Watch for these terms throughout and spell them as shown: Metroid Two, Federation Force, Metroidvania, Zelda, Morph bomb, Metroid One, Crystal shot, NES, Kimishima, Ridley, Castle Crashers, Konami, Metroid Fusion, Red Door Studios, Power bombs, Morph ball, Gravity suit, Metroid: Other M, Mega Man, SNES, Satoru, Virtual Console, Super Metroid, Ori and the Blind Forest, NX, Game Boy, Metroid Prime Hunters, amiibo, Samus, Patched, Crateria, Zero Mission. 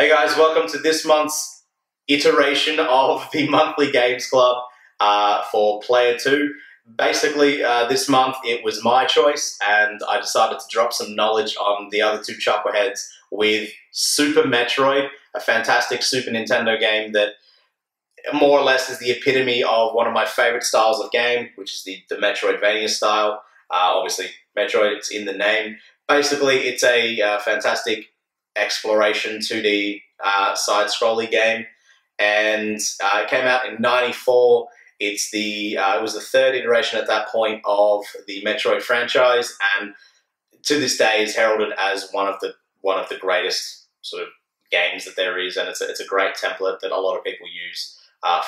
Hey guys, welcome to this month's iteration of the Monthly Games Club for Player 2. Basically, this month it was my choice and I decided to drop some knowledge on the other two chuckleheads with Super Metroid, a fantastic Super Nintendo game that more or less is the epitome of one of my favorite styles of game, which is the Metroidvania style. Obviously, Metroid, it's in the name. Basically, it's a fantastic exploration 2D side-scrolly game, and it came out in '94. It's the it was the third iteration at that point of the Metroid franchise, and to this day is heralded as one of the greatest sort of games that there is, and it's a great template that a lot of people use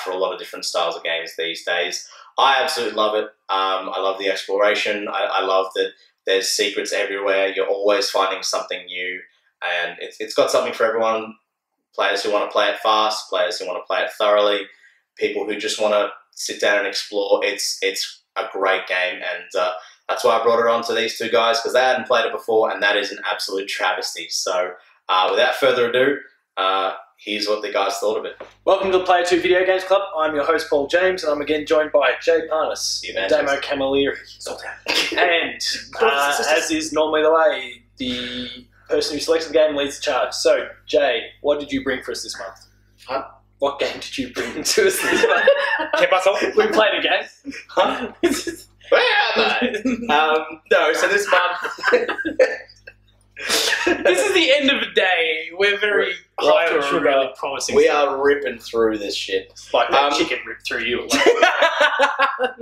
for a lot of different styles of games these days. I absolutely love it. I love the exploration. I love that there's secrets everywhere. You're always finding something new. And it's got something for everyone, players who want to play it fast, players who want to play it thoroughly, people who just want to sit down and explore. It's a great game, and that's why I brought it on to these two guys, because they hadn't played it before, and that is an absolute travesty. So without further ado, here's what the guys thought of it. Welcome to the Player 2 Video Games Club. I'm your host, Paul James, and I'm again joined by Jay Parnas, Damo Camilleri, and as is normally the way, the person who selects the game leads the charge. So, Jay, what did you bring for us this month? Huh? What game did you bring to us this month? We played a game. Huh? Where am I? No, so this month... This is the end of the day. We're very high on sugar. Really promising we stuff. Are ripping through this shit. Like that chicken ripped through you.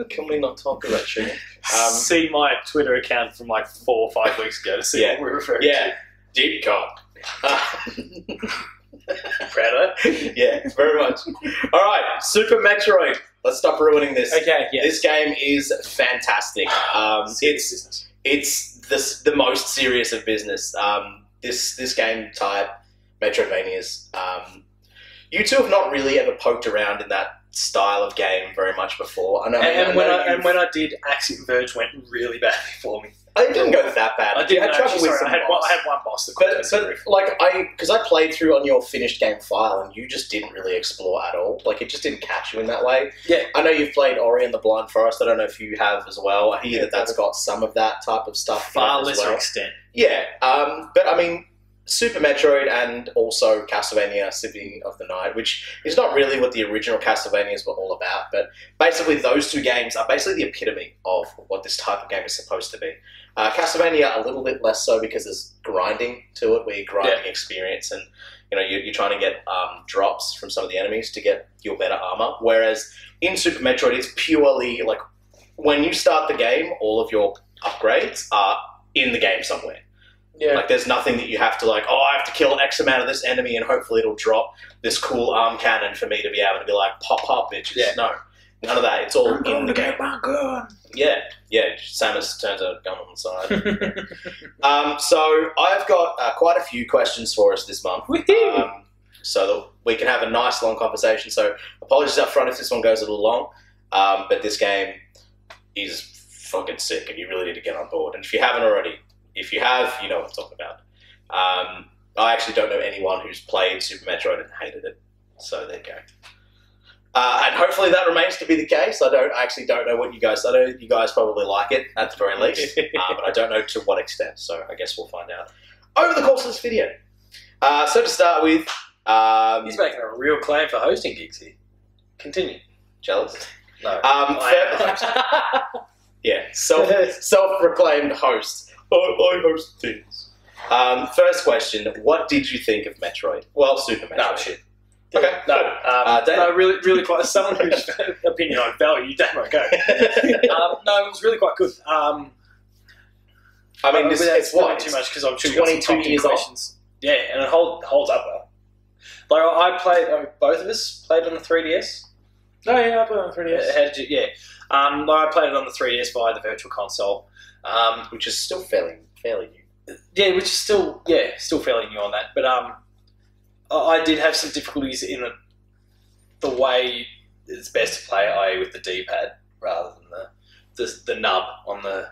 Can we not talk about sugar? See my Twitter account from like 4 or 5 weeks ago to see what we're referring to. Deep cock. Proud of that? Yeah, very much. All right, Super Metroid. Let's stop ruining this. Okay. Yes. This game is fantastic. It's the most serious of business. This game type, Metroidvanias. You two have not really ever poked around in that style of game very much before. I know. And when I did, Axiom Verge went really badly for me. It didn't go that bad. I did have trouble with some boss. I had one boss that because I played through on your finished game file, and you just didn't really explore at all. Like, it just didn't catch you in that way. Yeah. I know you've played Ori and the Blind Forest. I don't know if you have as well. I hear that's got some of that type of stuff. Far lesser extent. Yeah. But I mean, Super Metroid and also Castlevania: Symphony of the Night, which is not really what the original Castlevanias were all about, but basically those two games are basically the epitome of what this type of game is supposed to be. Castlevania a little bit less so, because there's grinding to it, where you're grinding experience, and you know you're trying to get drops from some of the enemies to get your better armor. Whereas in Super Metroid, it's purely like when you start the game, all of your upgrades are in the game somewhere. Yeah. Like, there's nothing that you have to, like, oh, I have to kill X amount of this enemy and hopefully it'll drop this cool arm cannon for me to be able to be like, pop, pop, bitches. Yeah. No. None of that. It's all in the game. Yeah. Yeah. Samus turns her gun on the side. So I've got quite a few questions for us this month. So that we can have a nice long conversation. So apologies up front if this one goes a little long. But this game is fucking sick and you really need to get on board. And if you haven't already... If you have, you know what I'm talking about. I actually don't know anyone who's played Super Metroid and hated it. So there you go. And hopefully that remains to be the case. I actually don't know what you guys... I know you guys probably like it, at the very least. But I don't know to what extent. So I guess we'll find out over the course of this video. So to start with... he's making a real claim for hosting gigs here. Continue. Jealous? No. Yeah. Self-proclaimed host. I host things. First question, what did you think of Metroid? Well, Super Metroid. No, shit. Yeah. Okay. No, no, really, really quite... Someone whose opinion I value, Damo, go. No, it was really quite good. I mean, it's not too much, because I'm sure 22 years old. Yeah, and it holds up well. Like, I played... both of us played on the 3DS. Oh, yeah, I played on the 3DS. How did you... Yeah. Like, I played it on the 3DS via the Virtual Console. Which is still fairly new. Yeah, which is still fairly new on that. But I did have some difficulties in the way it's best to play, i.e. with the D-pad rather than the nub on the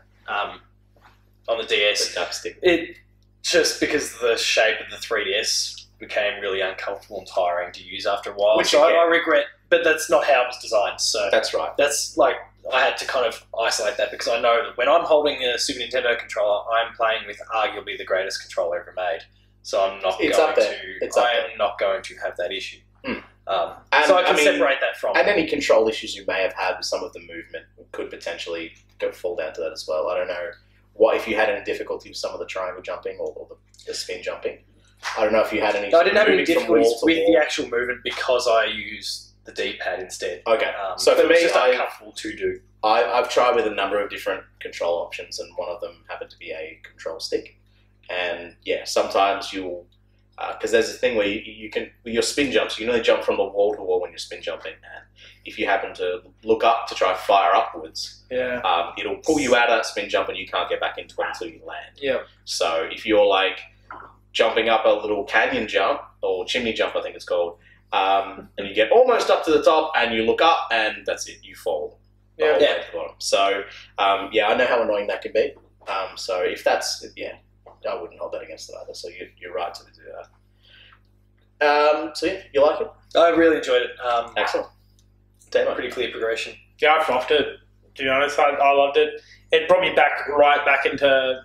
DS. The nub stick. It just because of the shape of the 3DS became really uncomfortable and tiring to use after a while. Which so I regret, but that's not how it was designed. So that's right. That's like, I had to kind of isolate that, because I know that when I'm holding a Super Nintendo controller, I'm playing with arguably the greatest controller ever made. So I'm not going to have that issue. Mm. So I can separate that from... And any control issues you may have had with some of the movement could potentially fall down to that as well. I don't know what if you had any difficulty with some of the triangle jumping or the spin jumping. I don't know if you had any... No, I didn't have any difficulties with the actual movement because I used the D-pad instead. Okay. So for me, it's just uncomfortable to do. I've tried with a number of different control options, and one of them happened to be a control stick. And yeah, sometimes you'll... Because there's a thing where you can, with your spin jumps, you can only jump from the wall to wall when you're spin jumping. And if you happen to look up to try fire upwards, yeah, it'll pull you out of that spin jump and you can't get back into it until you land. Yeah. So if you're like jumping up a little canyon jump, or chimney jump I think it's called, and you get almost up to the top and you look up and that's it, you fall. Yeah. All the way to the bottom. So yeah, I know how annoying that can be. So if that's, yeah. I wouldn't hold that against it either, so you're right to do that. So yeah, you like it? I really enjoyed it. Excellent. Damn, pretty clear progression. Yeah, I fluffed it. To be honest, I loved it. It brought me right back into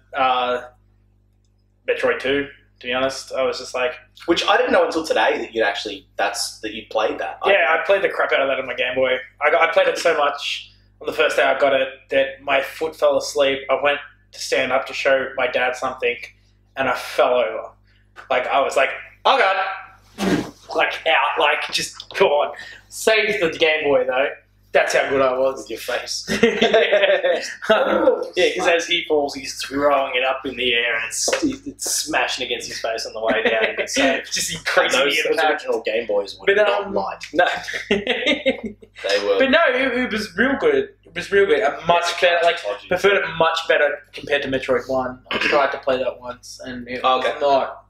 Metroid 2. To be honest, I was just like, which I didn't know until today that you'd actually that you played that. Yeah, I played the crap out of that on my Game Boy. I played it so much on the first day I got it that my foot fell asleep. I went to stand up to show my dad something, and I fell over. Like, I was like, oh god, like out, like just gone. Saved the Game Boy though. That's how good I was. With your face. Yeah, because as he falls, he's throwing it up in the air, and it's smashing against his face on the way down. So just increasing the impact. Original Game Boys were not light. No, they were. But no, it was real good. It was real good. I much better, like, preferred it much better compared to Metroid One. I tried to play that once, and it was not.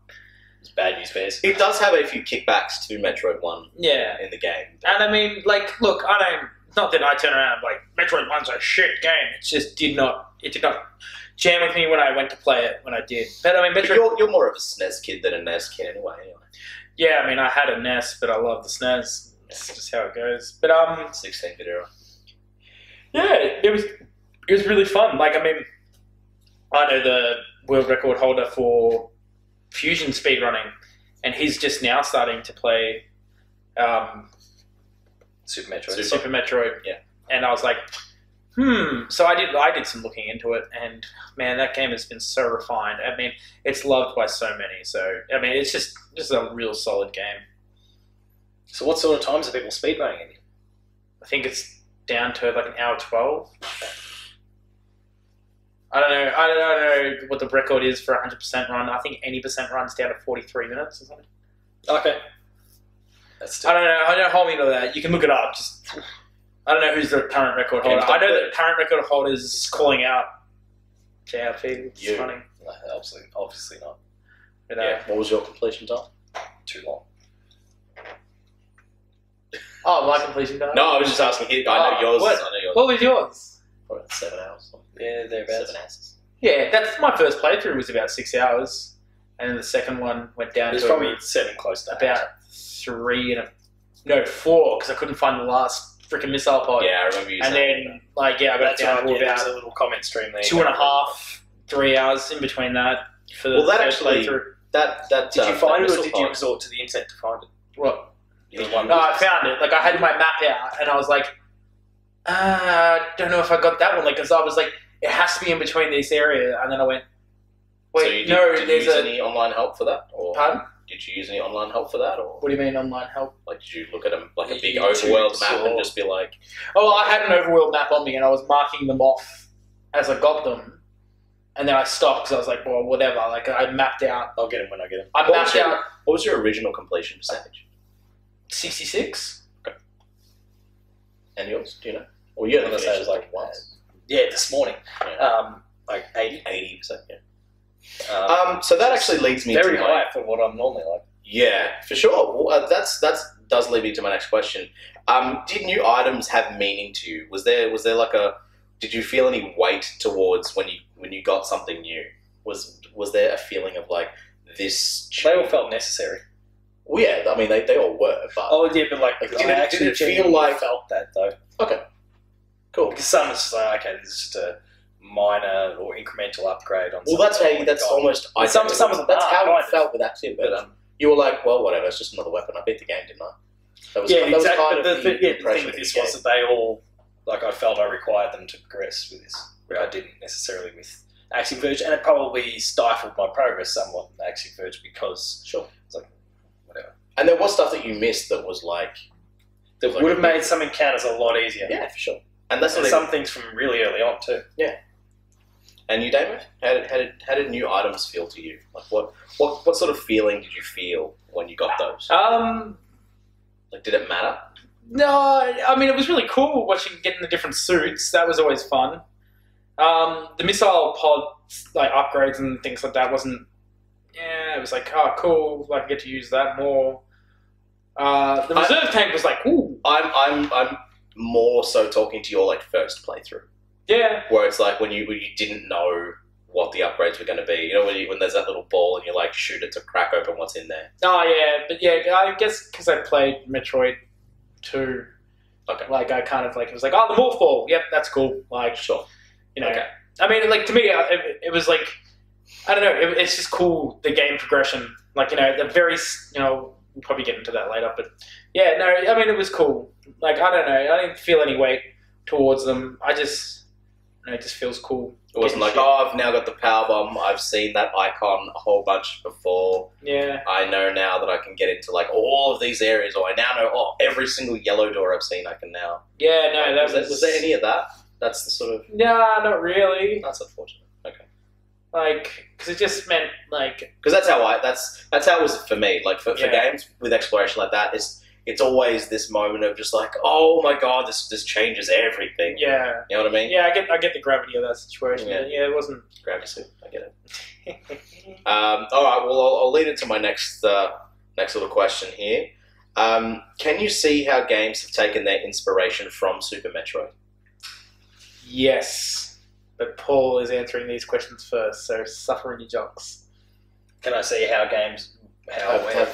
It's bad news bears. It does have a few kickbacks to Metroid One. Yeah, in the game. And I mean, like, look, I don't. Not that I turn around and like Metroid One's a shit game. It just did not jam with me when I went to play it. When I did, but I mean, Metroid. But you're more of a SNES kid than a NES kid, anyway. Yeah, I mean, I had a NES, but I love the SNES. That's just how it goes. But 16-bit era. Yeah, it was really fun. Like, I mean, I know the world record holder for Fusion speedrunning, and he's just now starting to play. Super Metroid, yeah. And I was like, So I did some looking into it, and man, that game has been so refined. I mean, it's loved by so many. So I mean, it's just a real solid game. So what sort of times are people speedrunning in? I think it's down to like an hour 12. I don't know what the record is for 100% run. I think 80% runs down to 43 minutes or something. Okay. I don't know, hold me to that. You can look it up. Just, I don't know who's the current record holder. I know that the current record holder is calling out JRP. It's funny. No, obviously not. But, yeah. What was your completion time? Too long. Oh, my completion time? No, I was just asking. I know yours. What was yours? Probably 7 hours. Yeah, thereabouts. 7 hours. Yeah, that's my first playthrough was about 6 hours. And then the second one went down to probably seven, close to about 4, because I couldn't find the last freaking missile pod. Yeah, I remember you saying that. And then, like, yeah, I got down to about a little comment stream there. 2.5, 3 hours in between that for the first playthrough. Did you find it, or did you resort to the internet to find it? What? No, I found it. Like, I had my map out, and I was like, I don't know if I got that one. Like, because I was like, it has to be in between this area, and then I went, wait, no, did you use any online help for that? Pardon? Did you use any online help for that? Or what do you mean online help? Like, did you look at a big overworld map and just be like... Oh, I had an overworld map on me, and I was marking them off as I got them. And then I stopped because I was like, well, whatever. Like, I mapped out... I'll get them when I get them. I mapped out... What was your original completion percentage? 66. Okay. And yours? Do you know? Well, you're going to say it was like once. Yeah, this morning. Yeah. Like 80%, yeah. So that actually leads me very high for what I'm normally like. Yeah, for sure. Well, that does lead me to my next question. Did new items have meaning to you? Was there like a? Did you feel any weight towards when you got something new? Was there a feeling of like this? They all felt necessary. Well, yeah, I mean, they all were, but... Oh, yeah, but, like did it feel like... I felt that, though. Okay. Cool. Because Samus is like, okay, this is just a minor or incremental upgrade on... Well, that's how... That's almost... That's how it felt with Axiom Verge. You were like, well, whatever, it's just another weapon. I beat the game, didn't I? That was, yeah, exactly. Kind of the thing with this was that they all... Like, I felt I required them to progress with this, where I didn't necessarily with Axiom Verge, and it probably stifled my progress somewhat in Axiom Verge because... Sure. It's like... And there was stuff that you missed that was like... That would have made some encounters a lot easier. Yeah, for sure. And that's some things from really early on too. Yeah. And you, David? How did new items feel to you? Like what sort of feeling did you feel when you got those? Like, did it matter? No, I mean, it was really cool watching getting the different suits. That was always fun. The missile pod, like, upgrades and things like that wasn't... Yeah, it was like, oh, cool, I can get to use that more. The reserve tank was like, ooh. I'm more so talking to your, like, first playthrough. Yeah. Where it's like when you didn't know what the upgrades were going to be. You know, when there's that little ball and you, like, shoot it to crack open what's in there. Oh, yeah. But, yeah, I guess because I played Metroid 2. Okay. Like, I kind of, like, it was like, oh, the Morph ball. Yep, that's cool. Like, sure. You know. Okay. I mean, like, to me, it was like... I don't know, it's just cool, the game progression. Like, you know, we'll probably get into that later, but yeah, no, I mean, it was cool. Like, I don't know, I didn't feel any weight towards them. I just, you know, it just feels cool. It wasn't like, oh, I've now got the power bomb, I've seen that icon a whole bunch before. Yeah. I know now that I can get into, like, all of these areas, or I now know, oh, every single yellow door I've seen I can now. Yeah, no, like, was there any of that? That's the sort of... Nah, not really. That's unfortunate. Like, because it just meant, like... Because that's how it was for me. Like, for games with exploration like that, it's always this moment of just like, oh my god, this changes everything. Yeah. You know what I mean? Yeah, I get the gravity of that situation. Yeah, yeah, it wasn't... Gravity suit, I get it. All right, well, I'll lead into my next little question here. Can you see how games have taken their inspiration from Super Metroid? Yes. But Paul is answering these questions first, so suffer in your jocks. Can I see how games...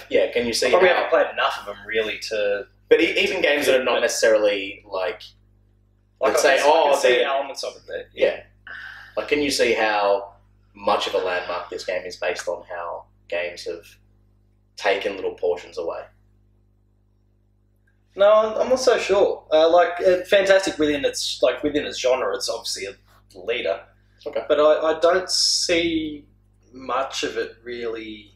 yeah, can you see how... We haven't played enough of them, really, to... But even games that are not necessarily, like... Like, say, oh, the elements of it there. Yeah. Like, can you see how much of a landmark this game is based on how games have taken little portions away? No, I'm not so sure. Fantastic within its genre, it's obviously... leader. Okay. But I don't see much of it really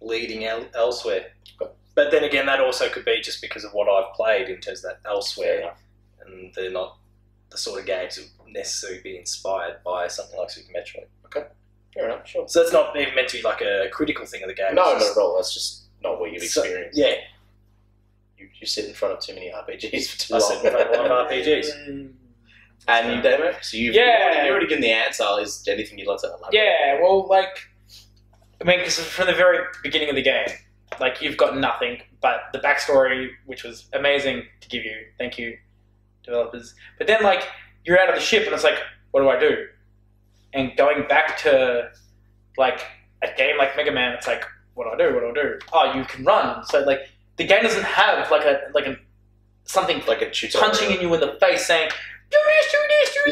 leading elsewhere. Okay. But then again, that also could be just because of what I've played in terms of that elsewhere, and they're not the sort of games that would necessarily be inspired by something like Super Metroid. Okay. Fair enough, sure. So it's not even meant to be like a critical thing of the game. No, not at all. That's just not what you've experienced. Yeah. You sit in front of too many RPGs for too long. I sit in front of a lot of RPGs. And you, David? So you've already given the answer. Is there anything you'd like to elaborate? Yeah, well, like, I mean, because from the very beginning of the game, like, you've got nothing but the backstory, which was amazing to give you. Thank you, developers. But then, like, you're out of the ship, and it's like, what do I do? And going back to, like, a game like Mega Man, it's like, what do I do? What do I do? Oh, you can run. So, like, the game doesn't have, like a tutorial punching in you in the face saying... Do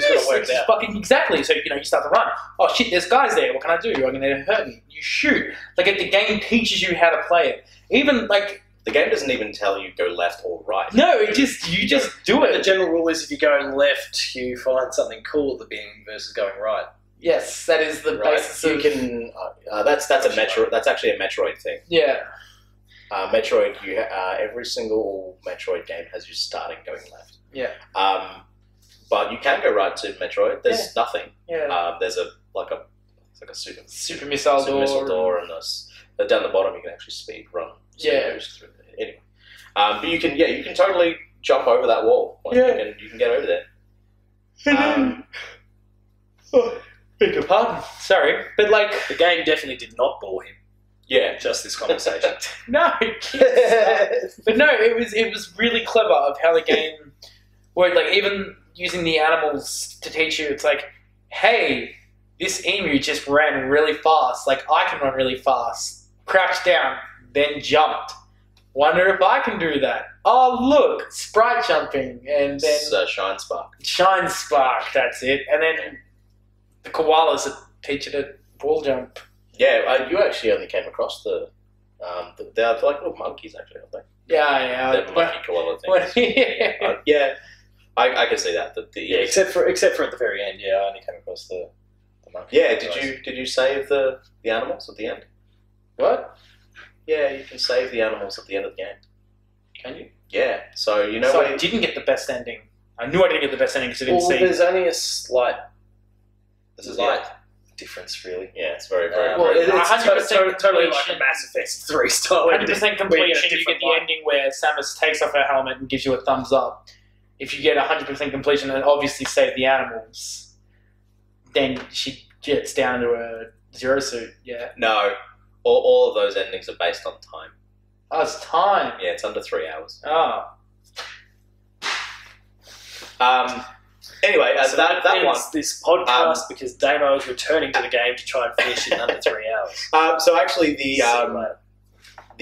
this. Work out. Fucking exactly. So, you know, you start to run. Oh, shit, there's guys there. What can I do? I mean, they're hurting. You shoot. Like, the game teaches you how to play it. Even, like... The game doesn't even tell you go left or right. No, you just do it. The general rule is if you're going left, you find something cool at the beginning versus going right. Yes, that is the basis of... You can... that's a Metroid... That's actually a Metroid thing. Yeah. Metroid, every single Metroid game has you starting going left. Yeah. But you can go right to Metroid. There's nothing. Yeah. There's a super missile door, and down the bottom you can actually speed run. So anyway, but you can totally jump over that wall. Like, you can get over there. Beg your pardon. Sorry, but like the game definitely did not bore him. Yeah, just this conversation. No, but no, it was really clever of how the game worked. Like even. Using the animals to teach you, it's like, hey, this emu just ran really fast. Like, I can run really fast. Crouch down, then jumped. Wonder if I can do that. Oh, look, sprite jumping, and then Shine Spark. Shine Spark, that's it. And then the koalas are teaching it wall jump. Yeah, you actually only came across they're like little monkeys, actually, aren't they? Yeah. They're monkey koala things. Yeah, I can see that. Except for at the very end. Yeah, I only came across the monkey. Yeah, did you save the animals at the end? What? Yeah, you can save the animals at the end of the game. Can you? Yeah. So, you know, I didn't get the best ending. I knew I didn't get the best ending because I didn't see. There's only a slight difference, really. Yeah, it's very, very... it's 100% totally like a Mass Effect 3 style. 100% completion, you get the ending where Samus takes off her helmet and gives you a thumbs up. If you get 100% completion and obviously save the animals, then she gets down to a Zero suit, yeah. No. All of those endings are based on time. Oh, it's time. Yeah, it's under 3 hours. Oh. Anyway, so that one. This podcast because Damo is returning to the game to try and finish it in under 3 hours. So actually, the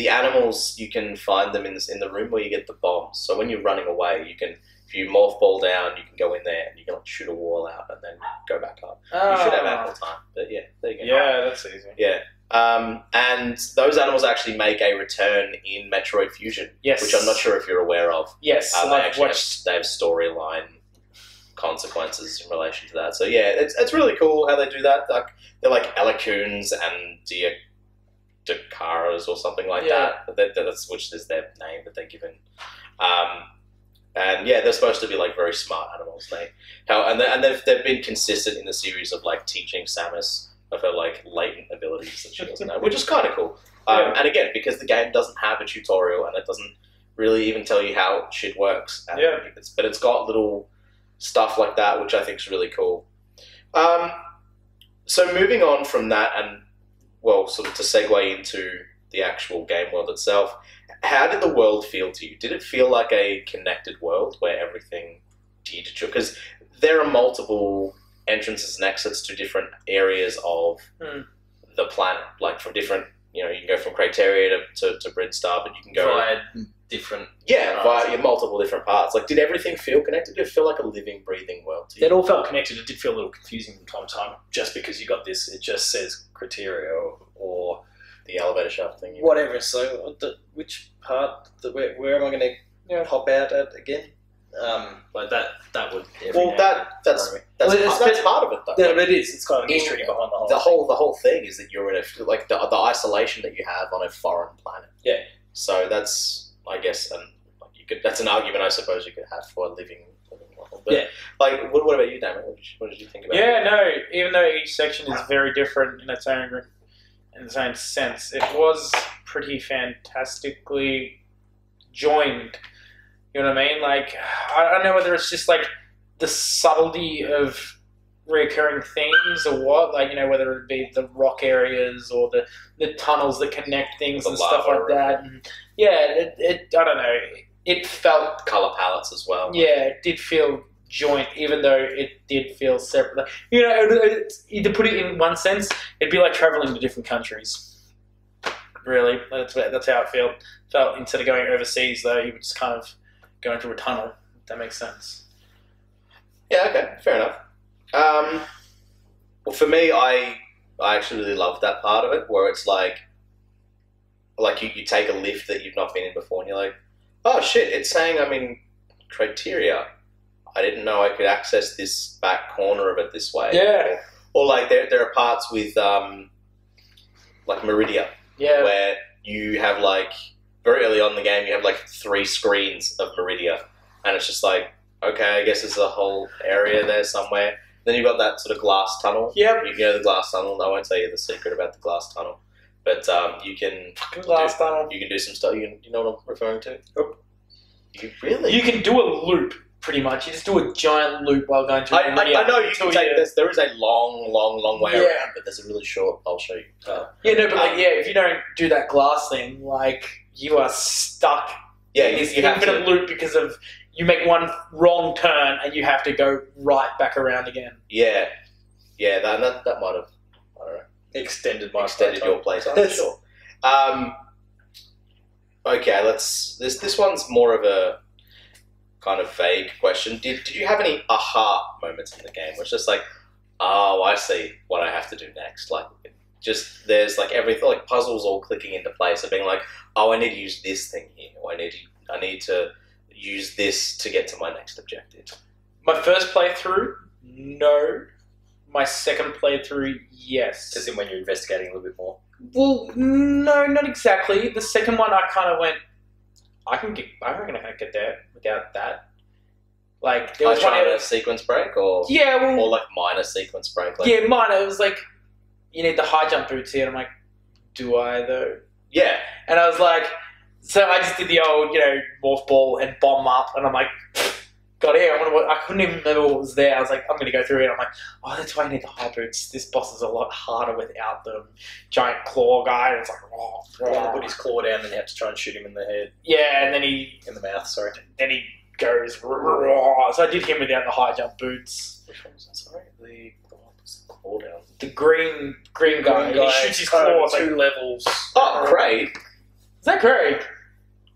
animals, you can find them in the room where you get the bombs. So when you're running away, you can. If you morph ball down, you can go in there and you can shoot a wall out and then go back up. Oh. You should have ample time, but yeah, there you go. Yeah, that's easy. Yeah. And those animals actually make a return in Metroid Fusion, yes. Which I'm not sure if you're aware of. Yes, they have storyline consequences in relation to that. So yeah, it's really cool how they do that. Like, they're like Alicoons and Dakaras or something like that. That's which is their name that they're given. And yeah, they're supposed to be like very smart animals. They've been consistent in the series of like teaching Samus of her like latent abilities that she doesn't know, which is kind of cool. And again, because the game doesn't have a tutorial and it doesn't really even tell you how shit works. But it's got little stuff like that, which I think is really cool. So moving on from that and, well, sort of to segue into the actual game world itself, how did the world feel to you? Did it feel like a connected world where everything did you? Because there are multiple entrances and exits to different areas of the planet, like from different, you know, you can go from Crateria to Bridstar, but you can go via different via multiple different parts. Like, did everything feel connected? Did it feel like a living, breathing world to you? It all felt connected. It did feel a little confusing from time to time, just because you got this, it just says Crateria or the elevator shaft thing, whatever. So which part, where am I going to hop out at again? Like that would. Well, that's part of it, though. Yeah, but it is. It's kind of a mystery behind the whole thing is that you're in a like the isolation that you have on a foreign planet. Yeah. So that's, I guess, that's an argument I suppose you could have for a living world. But, yeah. Like, what about you, Damon? What did you think about? Yeah, no. Even though each section is very different in its own sense, it was pretty fantastically joined. You know what I mean? Like, I don't know whether it's just, like, the subtlety of reoccurring themes or what. Like, you know, whether it be the rock areas or the tunnels that connect things and stuff like that. And yeah, I don't know. It felt... Colour palettes as well. Yeah, it did feel joint, even though it did feel separate. Like, you know, to put it in one sense, it'd be like travelling to different countries. Really. That's how it felt. Instead of going overseas, though, you would just kind of... going through a tunnel, if that makes sense. Yeah, okay, fair enough. Well, for me, I actually really loved that part of it, where it's like you take a lift that you've not been in before, and you're like, oh shit, it's saying I'm in Crateria. I didn't know I could access this back corner of it this way. Yeah. Or like there are parts with like Maridia, where you have like... Very early on in the game, you have, like, 3 screens of Maridia. And it's just like, okay, I guess it's a whole area there somewhere. Then you've got that sort of glass tunnel. Yep. You can go to the glass tunnel. I won't tell you the secret about the glass tunnel. But you can... You can do some stuff. You know what I'm referring to? You can do a loop, pretty much. You just do a giant loop while going to Maridia. I know you can take this. There is a long, long, long way around, but there's a really short... I'll show you. If you don't do that glass thing, like... You are stuck in this infinite loop because of you make one wrong turn and you have to go right back around again. Yeah. Yeah, that might have extended your playtime, I'm sure. Okay, let's. This one's more of a kind of vague question. Did you have any aha moments in the game? Which just like, oh, I see what I have to do next. Like, just there's like everything, like puzzles all clicking into place and being like, oh, I need to use this thing here. Or I need to use this to get to my next objective. My first playthrough, no. My second playthrough, yes. As in when you're investigating a little bit more. Well, no, not exactly. The second one, I kind of went, I reckon I can get there without that. Like, there was one sequence break, or yeah, well, or like minor sequence break. Like, yeah, minor. It was like, you need the high jump boots here. And I'm like, do I though? Yeah. And I was like, so I just did the old, you know, morph ball and bomb up, and I'm like, got here. I couldn't even remember what was there. I was like, I'm gonna go through it. And I'm like, oh, that's why I need the high boots. This boss is a lot harder without the giant claw guy. And it's like, oh, to put his claw down, and you have to try and shoot him in the head. Yeah, and then he in the mouth. Sorry. Then he goes. Raw. So I did him without the high jump boots. Which one was that? Sorry, the one that's the claw down. The green guy. He shoots his claw at two levels. Oh, Craig. Is that Craig?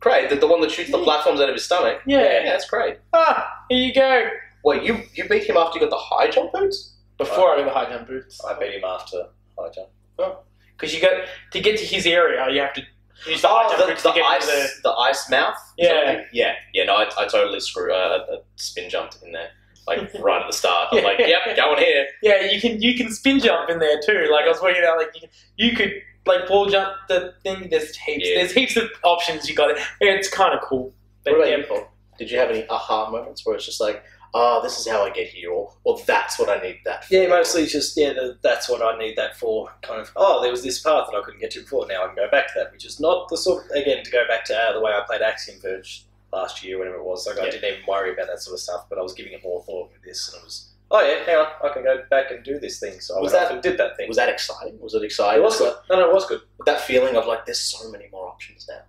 Craig, the one that shoots the platforms out of his stomach. Yeah, that's Craig. Ah, here you go. Wait, you beat him after you got the high jump boots? Before I got the high jump boots. I beat him after high jump. Oh. Because you got to get to his area, you have to use the high jump boots to get to the ice mouth. Yeah. Yeah, no, I totally screw a spin jumped in there. Like, right at the start. I'm like, yep, going here. Yeah, you can spin jump in there too. Like, I was working out, like, you could... Like, ball jump, the thing, there's heaps. Yeah. There's heaps of options you got. It's kind of cool. But what about you? Did you have any aha moments where it's just like, oh, this is how I get here, or that's what I need that for? Yeah, mostly just, yeah, that's what I need that for. Kind of, oh, there was this path that I couldn't get to before, now I can go back to that, which is not the sort, again, to go back to the way I played Axiom Verge last year, whenever it was. Like, I didn't even worry about that sort of stuff, but I was giving it more thought with this, and it was... Oh yeah, hang on, I can go back and do this thing. So I did that thing. Was that exciting? Was it exciting? It was good. No, it was good. But that feeling of like, there's so many more options now.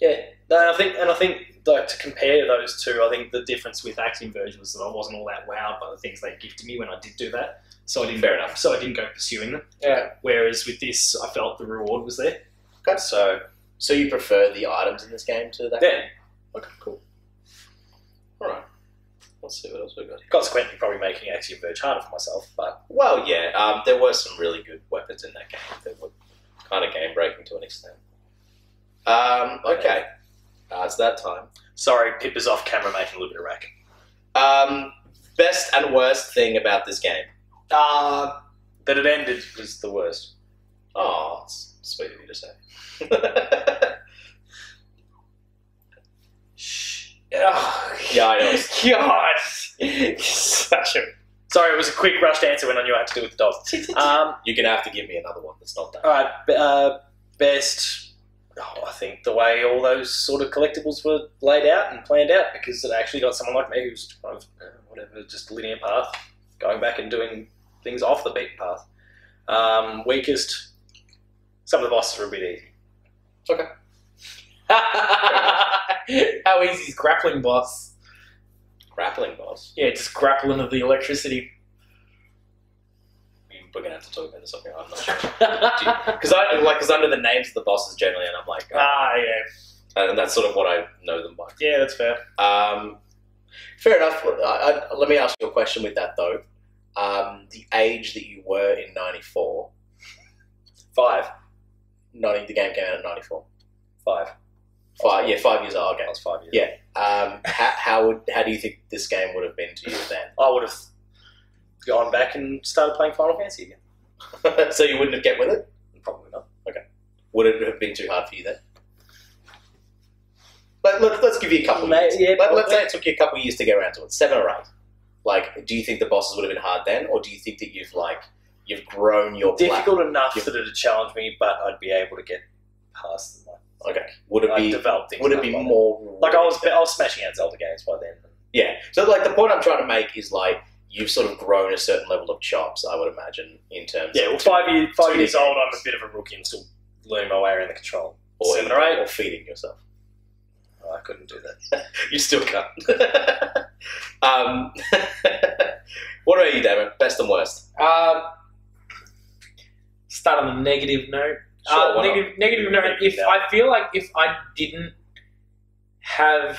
Yeah. No, I think like, to compare those two, I think the difference with Axiom Verge was that I wasn't all that wowed by the things they gifted me when I did do that. So I didn't. Fair enough. So I didn't go pursuing them. Yeah. Whereas with this, I felt the reward was there. Okay. So you prefer the items in this game to that? Yeah. Game? Okay. Cool. All right. Let's see what else we got here. Consequently, probably making Axiom Verge harder for myself, but... Well, yeah, there were some really good weapons in that game that were kind of game-breaking to an extent. Okay. It's that time. Sorry, Pip is off camera making a little bit of rack. Best and worst thing about this game? That it ended was the worst. Oh, that's sweet of you to say. Oh, yeah, I know. God. Such a... Sorry, it was a quick rushed answer when I knew I had to do with the dogs. You're going to have to give me another one that's not that. Alright, best... Oh, I think the way all those sort of collectibles were laid out and planned out, because it actually got someone like me who's kind of, whatever, just linear path, going back and doing things off the beaten path. Weakest... Some of the bosses were a bit easy. Okay. How easy is grappling boss? Grappling boss? Yeah, just grappling of the electricity. We're going to have to talk about this, okay? I'm not sure. Because I know the names of the bosses generally, and I'm like... Oh. Ah, yeah. And that's sort of what I know them by. Yeah, that's fair. Fair enough. Let me ask you a question with that, though. The age that you were in 94. 5. The game came out in 94. 5. Yeah, 5 years old. Okay, I was 5 years. Yeah. How do you think this game would have been to you then? I would have gone back and started playing Final Fantasy again. So you wouldn't have kept with it? Probably not. Okay. Would it have been too hard for you then? But let's give you a couple. Maybe, years. Yeah, let's say it took you a couple of years to get around to it. 7 or 8. Like, do you think the bosses would have been hard then, or do you think that you've grown your difficult enough that it'd challenge me, but I'd be able to get past them? Okay. Would it be more... Like, I was smashing out Zelda games by then. Yeah. So, like, the point I'm trying to make is, like, you've sort of grown a certain level of chops, I would imagine, in terms of... Yeah, well, five years old, I'm a bit of a rookie and still learning my way around the control. Or 7 or 8. Or feeding yourself. Oh, I couldn't do that. You still can't. What about you, Damon? Best and worst? Start on a negative note. Sure, negative. If I feel like if I didn't have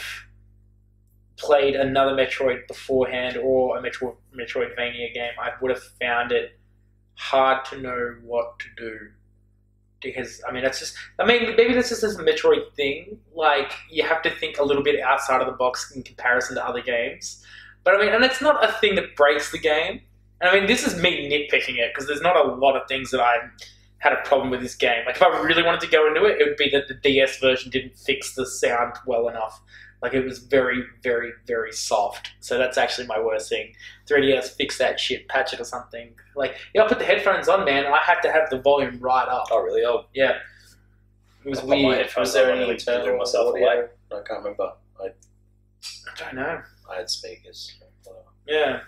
played another Metroid beforehand or a Metroidvania game, I would have found it hard to know what to do. Because, I mean, that's just... I mean, maybe that's just this Metroid thing. Like, you have to think a little bit outside of the box in comparison to other games. But, I mean, and it's not a thing that breaks the game. And, I mean, this is me nitpicking it, because there's not a lot of things that I had a problem with this game. Like, if I really wanted to go into it, it would be that the DS version didn't fix the sound well enough. Like, it was very, very, very soft. So that's actually my worst thing. 3DS, fix that shit, patch it or something. Like, yeah, I put the headphones on, man. I had to have the volume right up. Oh, really? Oh. Yeah. It was weird. Was there any turn myself away? I can't remember. I don't know. I had speakers. Yeah.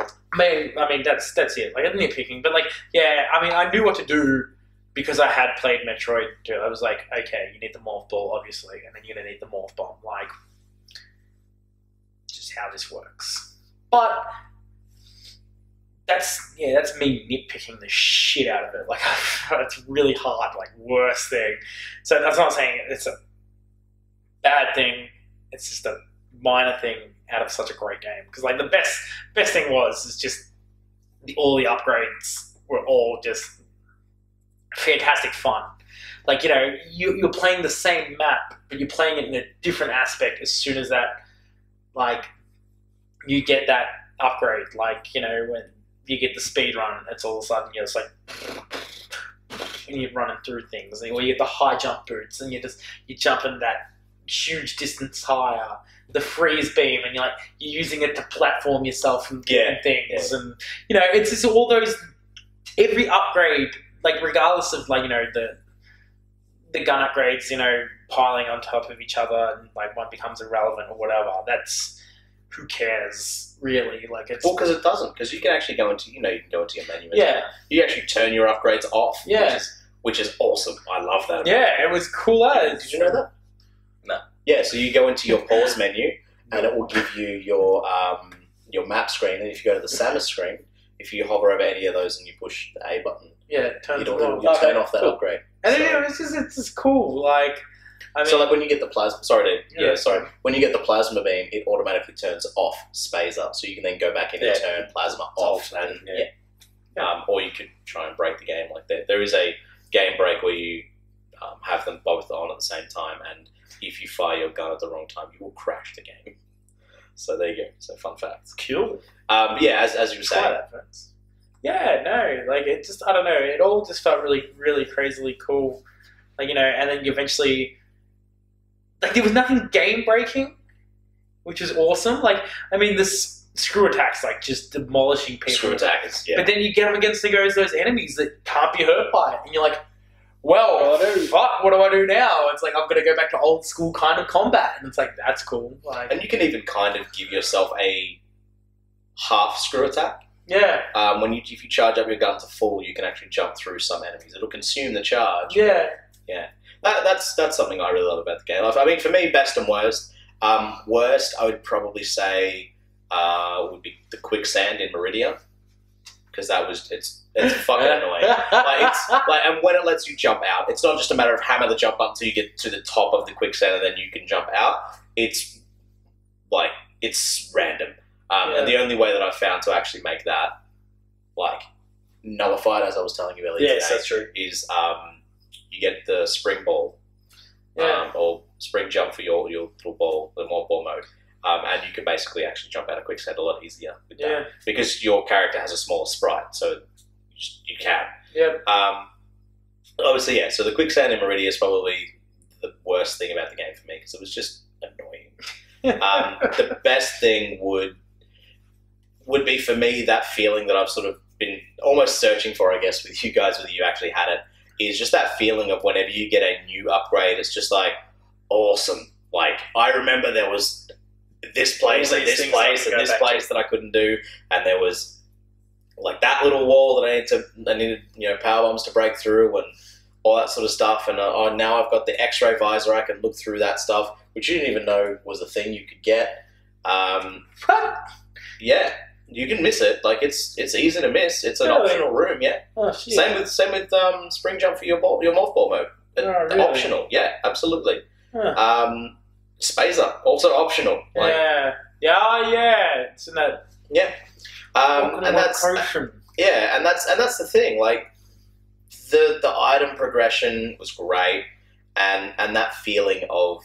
I mean, that's it. Like, I'm nitpicking. But, like, yeah, I mean, I knew what to do. Because I had played Metroid 2, I was like, okay, you need the morph ball, obviously, and then you're going to need the morph bomb. Like, just how this works. But that's me nitpicking the shit out of it. Like, it's really hard, like, worst thing. So that's not saying it's a bad thing. It's just a minor thing out of such a great game. Because, like, the best thing was just all the upgrades were all just... fantastic fun. Like, you know, you're playing the same map, but you're playing it in a different aspect as soon as that, like, you get that upgrade. Like, you know, when you get the speed run, it's all of a sudden you're just like, and you're running through things. Or you get the high jump boots, and you're jumping that huge distance higher. The freeze beam, and you're like, you're using it to platform yourself from different things. Yeah. And, you know, it's just all those, every upgrade. Like, regardless of, like, you know, the gun upgrades, you know, piling on top of each other and, like, one becomes irrelevant or whatever, that's, who cares, really? Like, it's... Well, because it doesn't, because you can actually go into, you know, you can go into your menu. Yeah. You actually turn your upgrades off. Yeah. Which is awesome. I love that. Yeah, it was cool as... Did you know that? No. Yeah, so you go into your pause menu and it will give you your map screen, and if you go to the Samus screen, if you hover over any of those and you push the A button... Yeah, it turns you turn off that upgrade. And so, yeah, it's just cool. Like, I mean, so like when you get the plasma, when you get the plasma beam, it automatically turns off Spazer, so you can then go back in and turn plasma off. And, or you could try and break the game like that. There is a game break where you have them both on at the same time, and if you fire your gun at the wrong time, you will crash the game. So there you go. So fun facts. Cool. Yeah, as you were saying. Yeah, no, like, it just, I don't know, it all just felt really, really crazily cool. Like, you know, and then you eventually, like, there was nothing game-breaking, which was awesome. Like, I mean, this screw attack's, like, just demolishing people. Screw attackers, yeah. But then you get them against those enemies that can't be hurt by it, and you're like, well, fuck, what do I do now? It's like, I'm going to go back to old-school kind of combat, and it's like, that's cool. Like, and you can even kind of give yourself a half screw attack. Yeah. If you charge up your gun to full, you can actually jump through some enemies. It'll consume the charge. Yeah. Yeah. That's something I really love about the game. I mean, for me, best and worst. Worst, I would probably say, would be the quicksand in Maridia, because that was it's fucking annoying. And when it lets you jump out, it's not just a matter of hammer the jump up until you get to the top of the quicksand and then you can jump out. It's like it's random. And the only way that I found to actually make that, like, nullified, as I was telling you earlier today, that's true. Is you get the spring ball or spring jump for your little ball, the morph ball mode, and you can basically actually jump out of quicksand a lot easier with that, because your character has a smaller sprite, so you can. Yeah. Obviously, yeah, so the quicksand in Maridia is probably the worst thing about the game for me, because it was just annoying. The best thing would be for me that feeling that I've sort of been almost searching for, I guess, with you guys, whether you actually had it, is just that feeling of whenever you get a new upgrade, it's just like, awesome. Like, I remember there was this place and this place and this place that I couldn't do, and there was like that little wall that I needed, you know, power bombs to break through and all that sort of stuff, and now I've got the X-ray visor, I can look through that stuff, which you didn't even know was a thing you could get. Yeah. you can miss it. Like, it's easy to miss. It's an optional room, yeah. Oh, shit. Same with Spring Jump for your Morph Ball mode. Really? Optional, yeah, absolutely. Huh. Spazer, also optional. Like, yeah. Oh, yeah. It's in that... Yeah. And that's... Yeah, and that's the thing. Like, the item progression was great, and that feeling of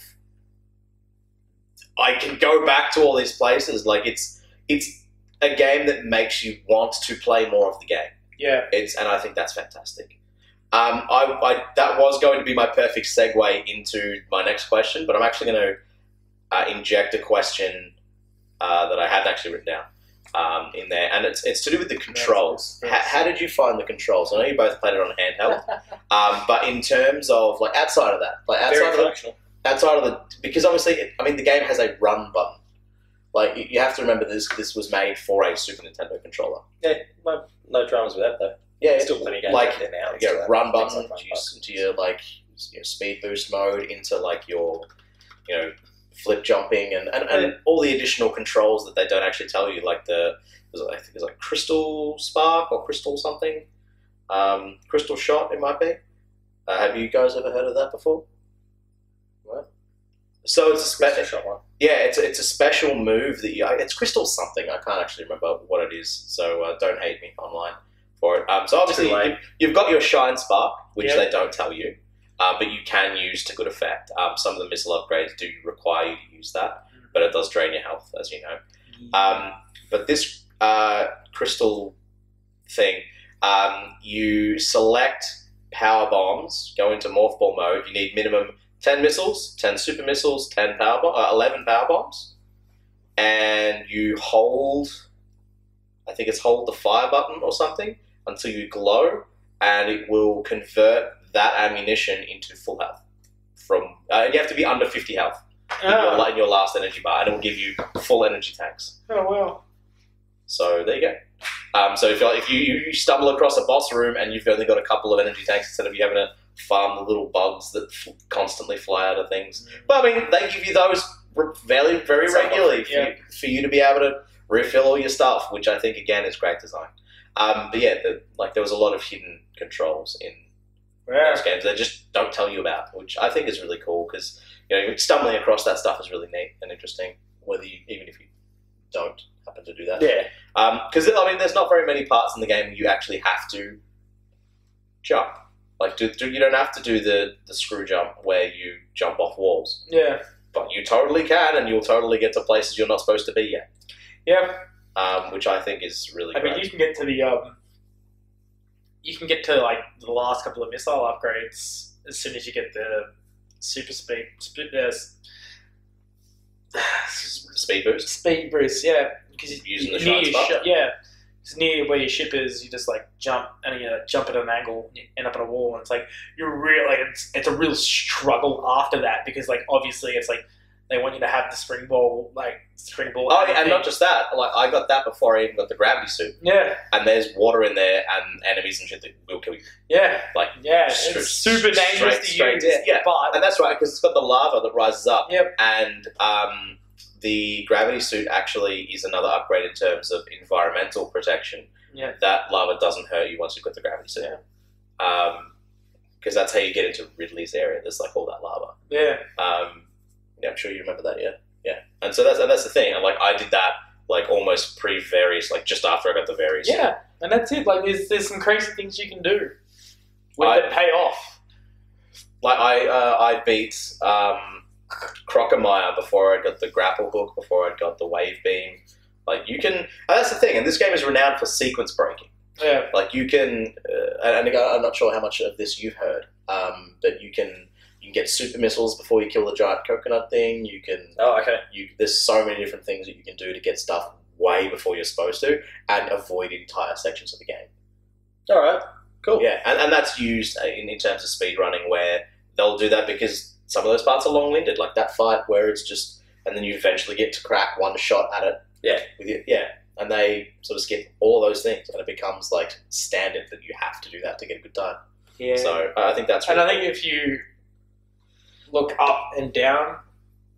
I can go back to all these places. Like, it's a game that makes you want to play more of the game. Yeah, and I think that's fantastic. That was going to be my perfect segue into my next question, but I'm actually going to inject a question that I had actually written down. In there, and it's to do with the controls. How did you find the controls? I know you both played it on handheld, but in terms of outside of that, because obviously, I mean, the game has a run button. Like, you have to remember this was made for a Super Nintendo controller. Yeah, no dramas with that though. Yeah, it's still plenty of games like there now. Yeah, run button like into your your speed boost mode, into your flip jumping and all the additional controls that they don't actually tell you, like I think it's like crystal spark or crystal something, crystal shot it might be. Have you guys ever heard of that before? What? So it's a special one. Yeah, it's a special move that it's crystal something. I can't actually remember what it is. So don't hate me online for it. So obviously you've got your Shine Spark, which they don't tell you. But you can use to good effect. Some of the missile upgrades do require you to use that, but it does drain your health, as you know. But this crystal thing, you select power bombs, go into morph ball mode. You need minimum 10 missiles, 10 super missiles, 11 power bombs, and you hold. I think it's hold the fire button or something until you glow, and it will convert that ammunition into full health. You have to be under 50 health in your last energy bar, and it will give you full energy tanks. Oh, wow. So there you go. So if you stumble across a boss room and you've only got a couple of energy tanks instead of you having to farm the little bugs that constantly fly out of things. But, I mean, they give you those very, very regularly for you to be able to refill all your stuff, which I think, again, is great design. But, yeah, there was a lot of hidden controls in those games they just don't tell you about, which I think is really cool because stumbling across that stuff is really neat and interesting. Even if you don't happen to do that, because I mean, there's not very many parts in the game where you actually have to jump. Like, you don't have to do the screw jump where you jump off walls. Yeah, but you totally can, and you'll totally get to places you're not supposed to be yet. Yeah, which I think is really. I mean, you can get to the. You can get to the last couple of missile upgrades as soon as you get the super speed boost. Speed boost, yeah, because using the shine spark. Yeah, it's near where your ship is. You just jump and jump at an angle, and you end up at a wall, and it's you're really it's a real struggle after that because obviously it's they want you to have the spring ball, Oh, and not just that. I got that before I even got the gravity suit. Yeah. And there's water in there and enemies and shit that will kill you. Yeah. It's super dangerous to use. Yeah. And that's right, because it's got the lava that rises up. Yep. And the gravity suit actually is another upgrade in terms of environmental protection. Yeah. That lava doesn't hurt you once you've got the gravity suit. Yeah. Because that's how you get into Ridley's area. There's all that lava. Yeah. Yeah, I'm sure you remember that, yeah. And so that's the thing. I did that almost pre-various, just after I got the various. Yeah, and that's it. There's some crazy things you can do that pay off. I beat Crocomire before I got the grapple hook, before I got the wave beam. You can, and that's the thing. And this game is renowned for sequence breaking. Yeah. You can, and I'm not sure how much of this you've heard, but you can. You can get super missiles before you kill the giant coconut thing. You can. Oh, okay. There's so many different things that you can do to get stuff way before you're supposed to, and avoid entire sections of the game. All right. Cool. Yeah, and that's used in terms of speed running, where they'll do that because some of those parts are long-winded, like that fight where it's just, and then you eventually get to crack one shot at it. Yeah. And they sort of skip all of those things, and it becomes standard that you have to do that to get a good time. Yeah. So I think that's. Really cool. If you look up and down,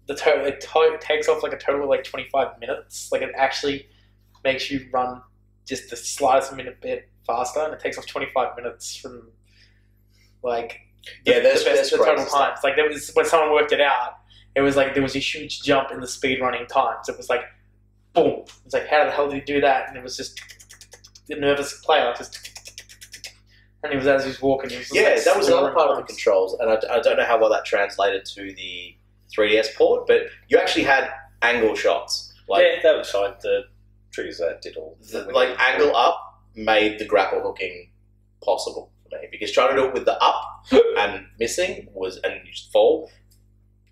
it takes off a total of 25 minutes. It actually makes you run just the slightest minute bit faster, and it takes off 25 minutes from like the total times. Like there was, when someone worked it out, it was like there was a huge jump in the speed running times. It was like boom. It's like, how the hell did he do that? And it was just the nervous player just. And he was, as he was walking, he was just like, that was another part of the controls, and I don't know how well that translated to the 3DS port, but you actually had angle shots. Like, that was fine. The triggers that did all like angle up made the grapple hooking possible for me, because trying to do it with the up and missing was, and you just fall,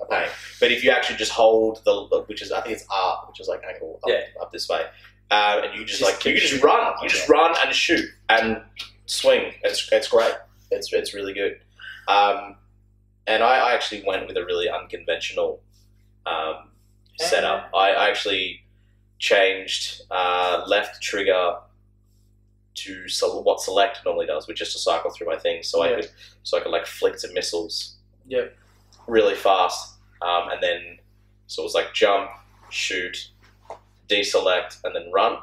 a pain. But if you actually just hold the, which is I think it's R, which is like angle up, up this way, and you just run and shoot and swing. It's great. It's really good. And I actually went with a really unconventional setup. I actually changed left trigger to what select normally does, which is to cycle through my things, so I could like flick to missiles really fast, and then so it was like jump, shoot, deselect, and then run.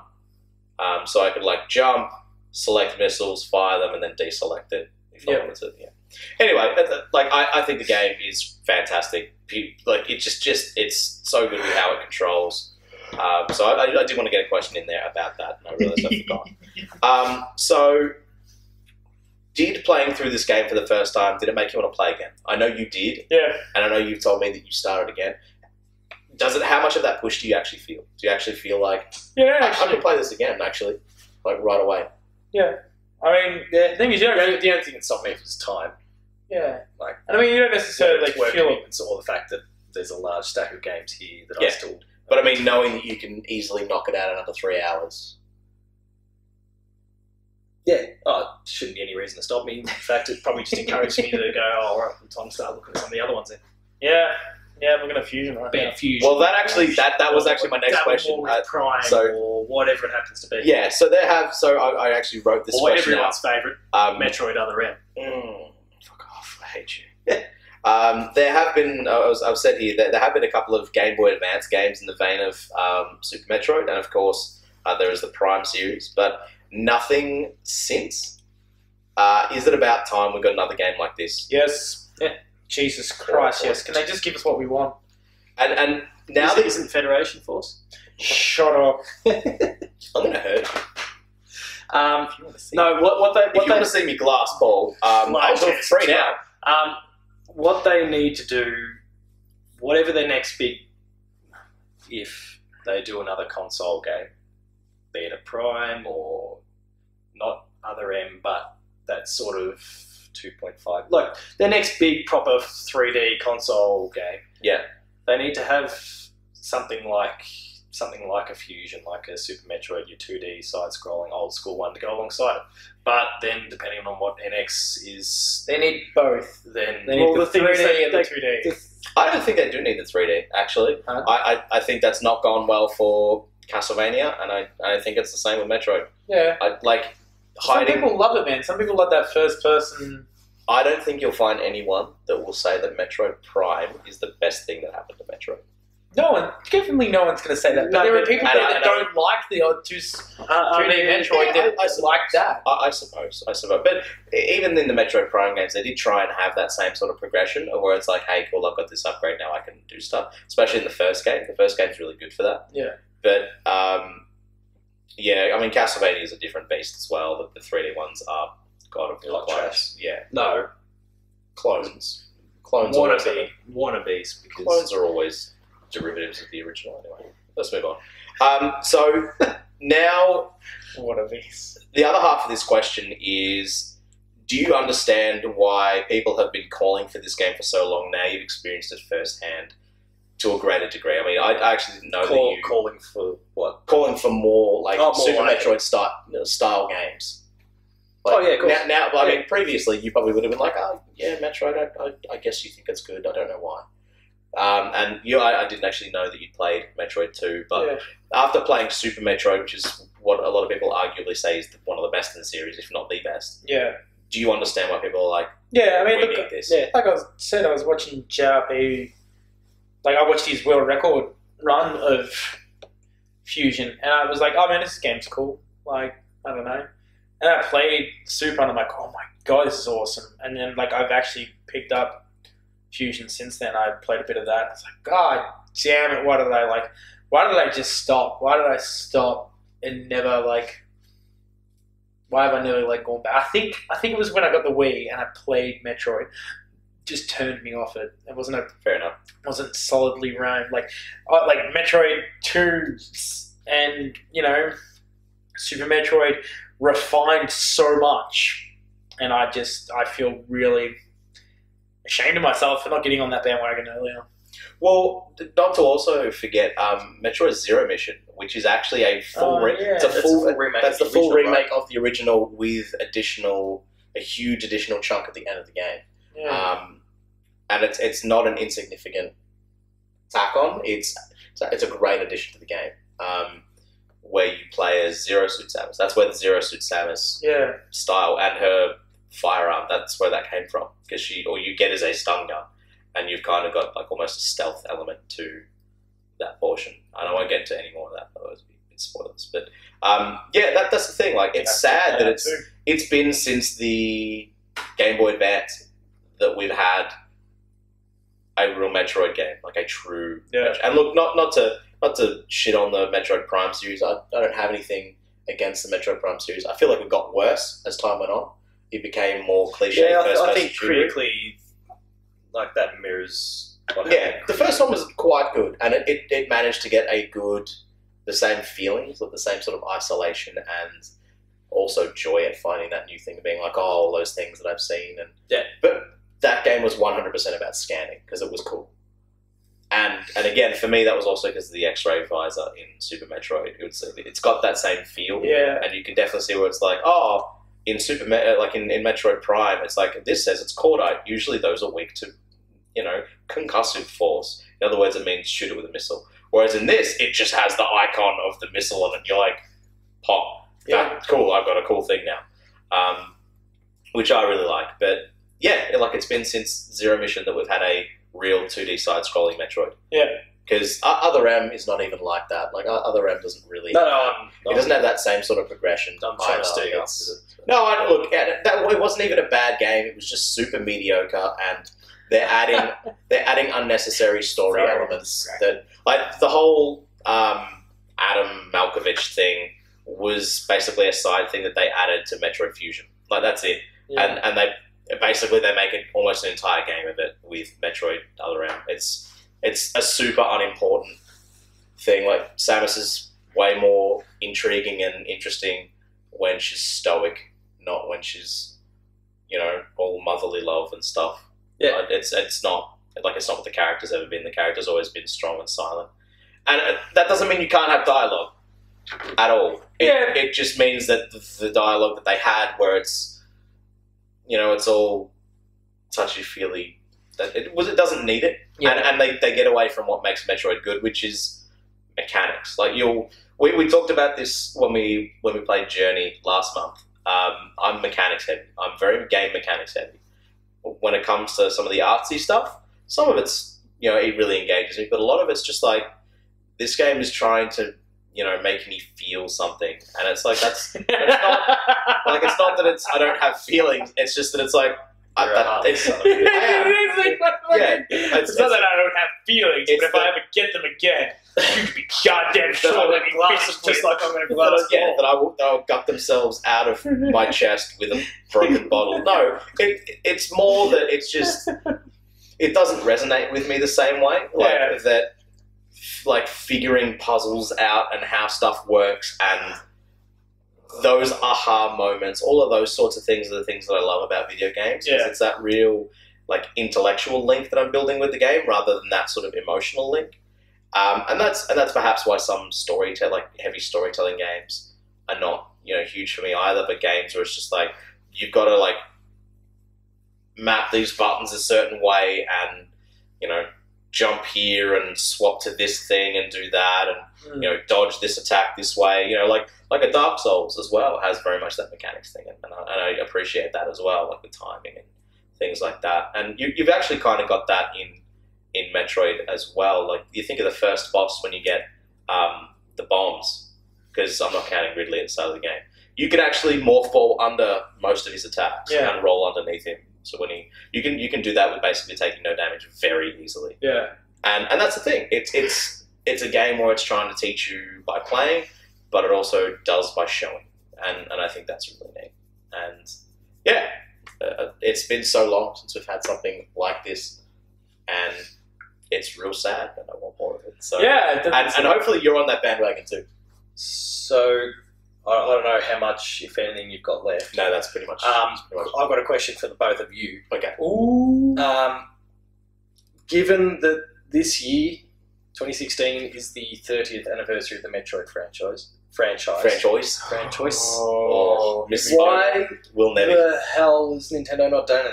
So I could like jump, select missiles, fire them, and then deselect it if I wanted to. Anyway, like I think the game is fantastic. Like it's just it's so good with how it controls. So I did want to get a question in there about that, and I realised I forgot. So, did playing through this game for the first time, did it make you want to play again? I know you did. Yeah. And I know you've told me that you started again. Does it? How much of that push do you actually feel? Do you actually feel like I could play this again? Actually, like right away. Yeah. I mean, the thing is, the only thing that stopped me was time. Yeah. Like, and I mean, you don't necessarily like feel it, or the fact that there's a large stack of games here that I still. But I mean, knowing that you can easily knock it out another 3 hours. Yeah. Oh, shouldn't be any reason to stop me. In fact, it probably just encouraged me to go, oh, all right, it's time to start looking at some of the other ones then. Yeah. Yeah, we're going to Fusion right now. Fusion. Well, that actually, that was actually my next question. Prime or whatever it happens to be. Yeah, so they have, so I actually wrote this question out. Everyone's favourite, Metroid Other M. Fuck off, I hate you. There have been, I've said here, there have been a couple of Game Boy Advance games in the vein of Super Metroid, and of course there is the Prime series, but nothing since. Is it about time we got another game like this? Yes. Yeah. Jesus Christ, yes. Can they just give us what we want? And now this isn't Federation Force. Shut up. I'm gonna hurt. No, what they want to see me glass ball. I'll talk free now. What they need to do, whatever their next big, if they do another console game, be it a Prime or not Other M, but that sort of 2.5. Look, their next big proper 3D console game. Yeah, they need to have something like a Fusion, like a Super Metroid, your 2D side-scrolling old school one to go alongside it. But then, depending on what NX is, they need both. Then they need the 3D and the 2D. I don't think they do need the 3D. Actually, huh? I think that's not gone well for Castlevania, and I think it's the same with Metroid. Yeah, Some people love it, man. Some people love that first person. I don't think you'll find anyone that will say that Metroid Prime is the best thing that happened to Metroid. No one, definitely no one's going to say that. But there are people that don't like the odd 2D Metroid. Yeah, I like that. I suppose. But even in the Metroid Prime games, they did try and have that same sort of progression, where it's like, hey, cool, I've got this upgrade now, I can do stuff. Especially in the first game. The first game's really good for that. Yeah. But, yeah, I mean, Castlevania is a different beast as well. The 3D ones are god of like trash. Yeah, no, clones. Wannabes, because clones are always derivatives of the original. Anyway, let's move on. So now, wannabes. The other half of this question is: do you understand why people have been calling for this game for so long? Now you've experienced it firsthand. To a greater degree. I mean, I actually didn't know that you... Calling for what? Calling for more, like, more Super Metroid style games. Like, of course. Now I mean, previously, you probably would have been like, oh, yeah, Metroid, I guess you think it's good. I don't know why. And I didn't actually know that you'd played Metroid 2, but after playing Super Metroid, which is what a lot of people arguably say is one of the best in the series, if not the best. Yeah. Do you understand why people are like, yeah, I mean, look, this? Yeah, like I said, I was watching JRP... Like, I watched his world record run of Fusion, and I was like, oh man, this game's cool. Like, I don't know. And I played Super, and I'm like, oh my god, this is awesome. And then, like, I've actually picked up Fusion since then. I played a bit of that. I was like, god damn it, why did I just stop? Why did I stop and never, like, why have I never, like, gone back? I think it was when I got the Wii and I played Metroid. Just turned me off it. It wasn't a fair enough. Wasn't solidly round like Metroid 2 and Super Metroid refined so much, and I feel really ashamed of myself for not getting on that bandwagon earlier. Well, not to also forget Metroid Zero Mission, which is actually a full remake. That's the full remake of the original with a huge additional chunk at the end of the game. Yeah. And it's not an insignificant tack on. It's a great addition to the game. Where you play as Zero Suit Samus. That's where the Zero Suit Samus style and her firearm. That's where that came from. Because all you get is a stun gun, and you've kind of got like almost a stealth element to that portion. And I won't get into any more of that. Otherwise, it'd be spoilers. But yeah, that's the thing. Like, it's sad that it's been since the Game Boy Advance that we've had a real Metroid game, like a true Metroid. And look, not to shit on the Metroid Prime series. I don't have anything against the Metroid Prime series. I feel like it got worse as time went on. It became more cliche. Yeah, I think critically, like, that mirrors what happened. The first one was quite good, and it managed to get the same feelings, like the same sort of isolation and also joy at finding that new thing and being like, oh, all those things that I've seen. And but that game was 100% about scanning because it was cool. And again, for me, that was also because of the X-ray visor in Super Metroid. It's got that same feel. Yeah. And you can definitely see where it's like, oh, in Super in Metroid Prime, it's like, this says it's cordite. Usually those are weak to, concussive force. In other words, it means shoot it with a missile. Whereas in this, it just has the icon of the missile on it. You're like, pop. That's cool. I've got a cool thing now. Which I really like. But yeah, like, it's been since Zero Mission that we've had a real 2D side-scrolling Metroid. Yeah. Because Other M is not even like that. Like, Other M doesn't really... it doesn't have that same sort of progression. Look, it wasn't even a bad game. It was just super mediocre, and they're adding unnecessary story elements. That, like, the whole Adam Malkovich thing was basically a side thing that they added to Metroid Fusion. Like, that's it. Yeah. And they... Basically, they make it almost an entire game of it with Metroid Other M. It's a super unimportant thing. Like, Samus is way more intriguing and interesting when she's stoic, not when she's, all motherly love and stuff. Yeah, like, it's not what the character's ever been. The character's always been strong and silent, and that doesn't mean you can't have dialogue at all. It just means that the dialogue that they had, where it's it's all touchy-feely. It doesn't need it, and they get away from what makes Metroid good, which is mechanics. Like, we talked about this when we played Journey last month. I'm mechanics heavy. I'm very game mechanics heavy. When it comes to some of the artsy stuff, some of it's it really engages me, but a lot of it's just like, this game is trying to make me feel something, and it's like, that's not, like, it's not that it's, I don't have feelings, it's just that it's like, it's not that I don't have feelings, but if I ever get them again, you could be goddamn sure that I'm going to just like I'm going to glass they'll gut themselves out of my chest with a broken bottle. No, it's more that it's just, it doesn't resonate with me the same way, like that. Like, figuring puzzles out and how stuff works and those aha moments, all of those sorts of things are the things that I love about video games. Yeah. It's that real, like, intellectual link that I'm building with the game rather than that sort of emotional link. And that's perhaps why some heavy storytelling games are not, huge for me either, but games where it's just like, you've got to, like, map these buttons a certain way and, jump here and swap to this thing and do that and, dodge this attack this way. Like a Dark Souls as well has very much that mechanics thing, and I appreciate that as well, like the timing and things like that. And you've actually kind of got that in Metroid as well. Like, you think of the first boss when you get the bombs, because I'm not counting Ridley at the start of the game. You can actually morph ball under most of his attacks and roll underneath him. So when he, you can do that with basically taking no damage very easily. Yeah. And that's the thing. It's a game where it's trying to teach you by playing, but it also does by showing. And I think that's really neat. And yeah, it's been so long since we've had something like this, and it's real sad that I want more of it. So yeah, and hopefully you're on that bandwagon too. So I don't know how much, if anything, you've got left. No, that's pretty much. I've got a question for the both of you. Okay. Ooh. Given that this year, 2016, is the 30th anniversary of the Metroid franchise. Oh, why the hell has Nintendo not done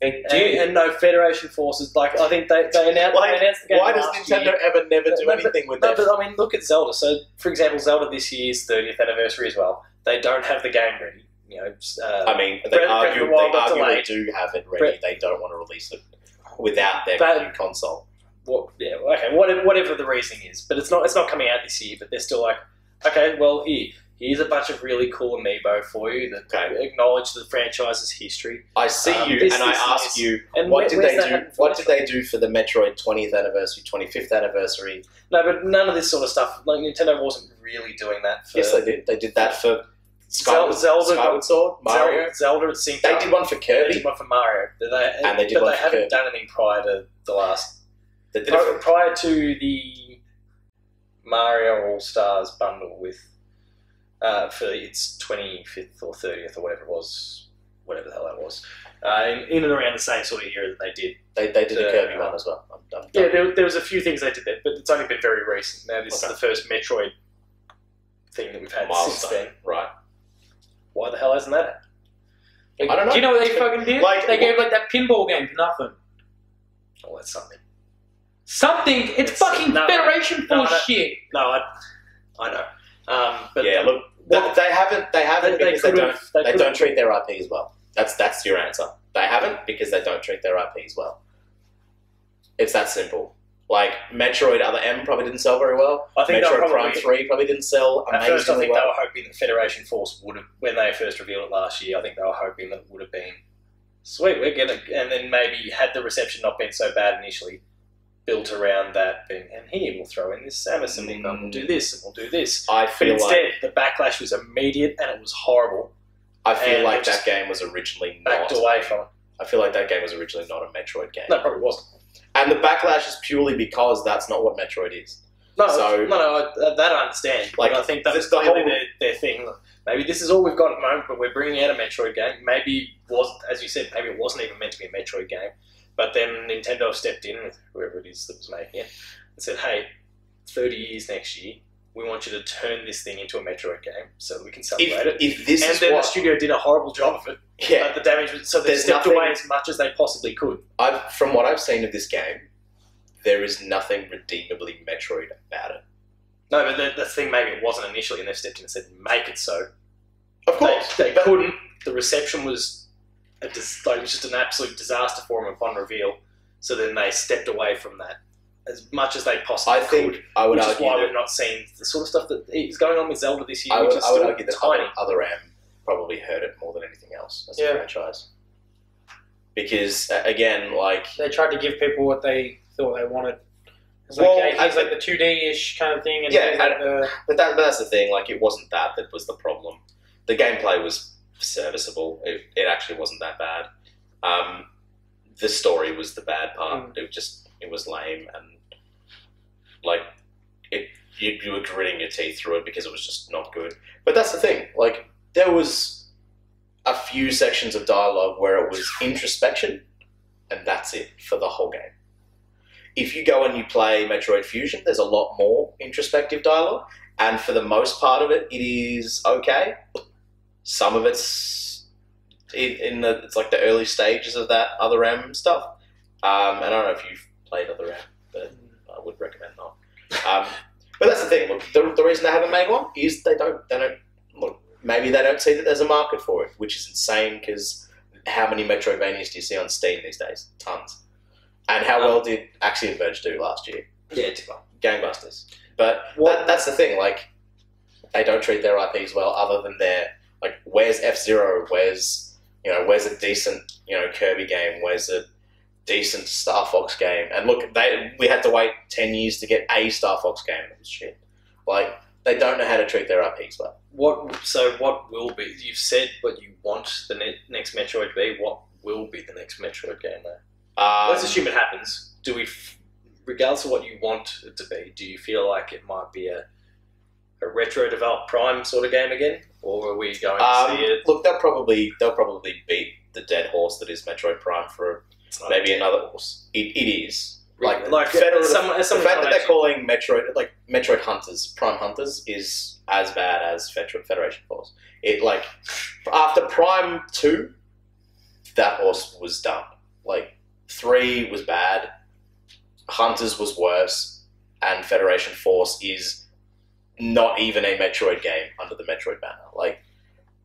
anything? And no Federation Forces. Like, I think they announced the game. Why does Nintendo ever never do anything with that? But I mean, look at Zelda. So, for example, Zelda this year's 30th anniversary as well. They don't have the game ready. You know, I mean, they arguably do have it ready. They don't want to release it without their new console. Whatever the reasoning is, but it's not coming out this year. But they're still like, okay, well, here's a bunch of really cool amiibo for you that acknowledge the franchise's history. I see you, and I ask you, what did they do for the Metroid 20th anniversary, 25th anniversary? No, but none of this sort of stuff. Like, Nintendo wasn't really doing that. Yes, they did. They did that for Skyward Sword, Mario. Zelda, synced up. They did one for Kirby. They did one for Mario. But they haven't done anything prior to the last. Prior to the Mario All Stars bundle with for its 25th or 30th or whatever it was, whatever the hell that was, in and around the same sort of year that they did. They did a Kirby one as well. There was a few things they did there, but it's only been very recent. Now this is the first Metroid thing that we've had since then. Right? Why the hell hasn't that? Like, I don't know. Do you know what they fucking did? Like, they gave like that pinball game for nothing. Oh, that's something. Something. It's fucking Federation Force shit. No, I know. But yeah, look, they haven't because they don't treat their IP as well. That's your answer. They haven't because they don't treat their IP as well. It's that simple. Like, Metroid Other M probably didn't sell very well. I think Metroid Prime 3 probably didn't sell amazingly well. At first, I think they were hoping that Federation Force would have, when they first revealed it last year, I think they were hoping that it would have been, sweet, we're gonna, and then maybe had the reception not been so bad initially, built around that being, and here we'll throw in this Samus and we'll do this and we'll do this. But instead, the backlash was immediate and it was horrible. I feel like that game was originally not... Backed away from it. I feel like that game was originally not a Metroid game. No, it probably wasn't. And the backlash is purely because that's not what Metroid is. No, that I understand. Like, I think that's clearly their thing. Maybe this is all we've got at the moment, but we're bringing out a Metroid game. Maybe, as you said, maybe it wasn't even meant to be a Metroid game. But then Nintendo stepped in, whoever it is that was making it, and said, hey, 30 years next year, we want you to turn this thing into a Metroid game so that we can celebrate it. The studio did a horrible job of it. Yeah. But the damage was... So they stepped away as much as they possibly could. From what I've seen of this game, there is nothing redeemably Metroid about it. No, but the thing maybe it wasn't initially, and they stepped in and said, make it so. Of course. They couldn't. The reception was... It was just an absolute disaster for them upon reveal. So then they stepped away from that as much as they possibly could, which is why we've not seen the sort of stuff that is going on with Zelda this year, which is still tiny. Other M probably hurt it more than anything else as a franchise. Because, again, like... They tried to give people what they thought they wanted. It's like the 2D-ish kind of thing. But that's the thing. Like, it wasn't that was the problem. The gameplay was... serviceable. It actually wasn't that bad. The story was the bad part. It was lame, and like you were gritting your teeth through it because it was just not good. But that's the thing. Like, there was a few sections of dialogue where it was introspection, and that's it for the whole game. If you go and you play Metroid Fusion, there's a lot more introspective dialogue, and for the most part of it, it is okay. Some of it's it's like the early stages of that Other M stuff. And I don't know if you've played Other M, but I would recommend not. But that's the thing. Look, the reason they haven't made one is they don't. Look, maybe they don't see that there's a market for it, which is insane because how many Metroidvanias do you see on Steam these days? Tons. And how well did Axiom Verge do last year? Yeah, gangbusters. But well, that's the thing, like, they don't treat their IPs well other than their, like, where's F-Zero, where's, you know, where's a decent, you know, Kirby game, where's a decent Star Fox game, and look, we had to wait 10 years to get a Star Fox game, and shit, like, they don't know how to treat their IPs well. So what will be, you've said what you want the next Metroid to be, what will be the next Metroid game though? Let's assume it happens. Do we, regardless of what you want it to be, do you feel like it might be a retro-developed Prime sort of game again, or are we going to see it? Look, they'll probably beat the dead horse that is Metroid Prime for maybe another horse. It is. Like the fact that they're calling Metroid, like, Metroid Hunters, Prime Hunters, is as bad as Federation Force. It, like, after Prime 2, that horse was done. Like, 3 was bad, Hunters was worse, and Federation Force is not even a Metroid game under the Metroid banner. Like,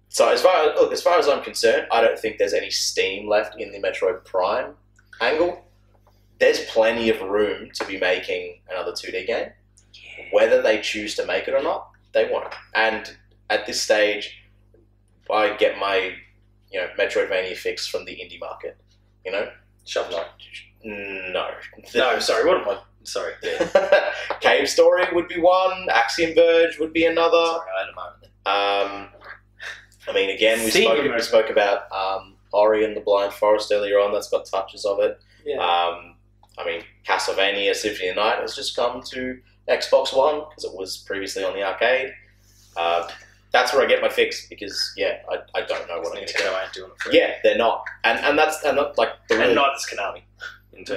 so as far as I'm concerned, I don't think there's any steam left in the Metroid Prime angle. There's plenty of room to be making another 2D game. Yeah. Whether they choose to make it or not, they want it. And at this stage, I get my, you know, Metroidvania fix from the indie market. You know, Sorry. Yeah. Cave Story would be one. Axiom Verge would be another. Sorry, I had a moment. I mean, again, we spoke about Ori and the Blind Forest earlier on. That's got touches of it. Yeah. I mean, Castlevania: Symphony of the Night has just come to Xbox One because it was previously on the arcade. That's where I get my fix because, yeah, I don't know what I'm going to do. Nintendo ain't doing it for you. Yeah, they're not, and neither is Konami.